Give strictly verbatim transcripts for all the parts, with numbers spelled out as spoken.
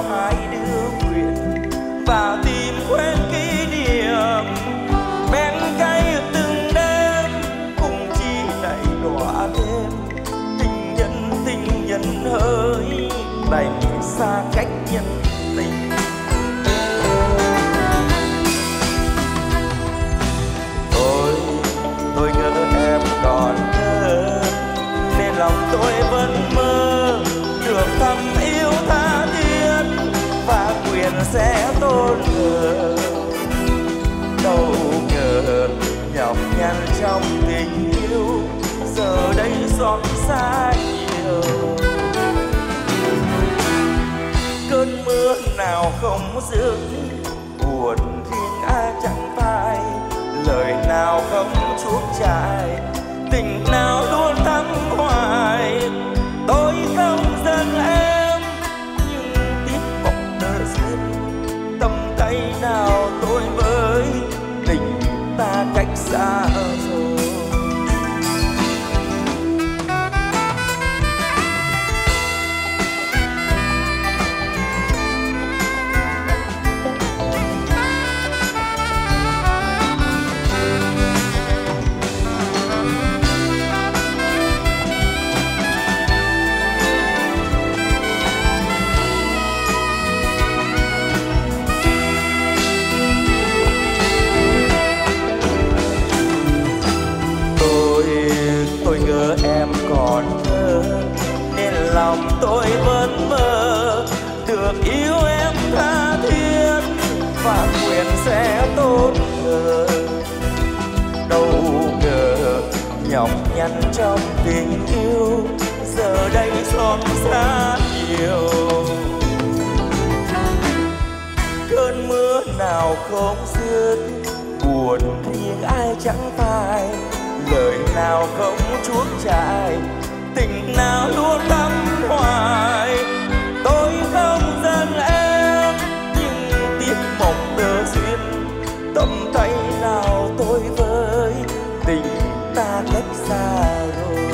sao hai đứa nguyện và tìm quên kỷ niệm bên cây từng đêm cùng chi đầy đọa đêm tình nhân tình nhân hỡi đành xa cách nhân tình tôi tôi ngỡ em còn nhớ nên lòng tôi vẫn mơ được thắm yêu tha thiết và quyền sẽ tôn thờ đâu ngờ nhọc nhằn trong tình yêu giờ đây xót xa nhiều cơn mưa nào không dứt buồn riêng ai chẳng phai lời nào không chuốc trải tình nào luôn thắng hoài tôi không giận em nhưng tiếc vọng nợ duyên tầm tay nào tôi với tình ta cách xa rồi. Lòng tôi vẫn mơ được yêu em tha thiết và quyền sẽ tốt hơn đâu ngờ nhọc nhằn trong tình yêu giờ đây xót xa nhiều cơn mưa nào không dứt buồn riêng ai chẳng phai lời nào không chuốc trải tình nào luôn thắm hoài tôi không giận em nhưng tiếc mộng tơ duyên tâm tay nào tôi với tình ta cách xa rồi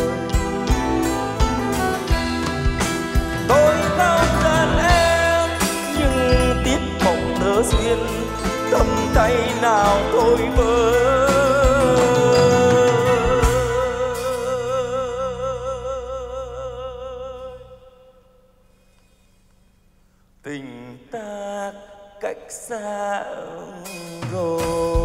tôi không giận em nhưng tiếc mộng tơ duyên tâm tay nào tôi với tình ta cách xa rồi.